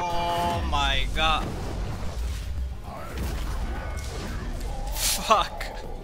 Oh my god. Fuck.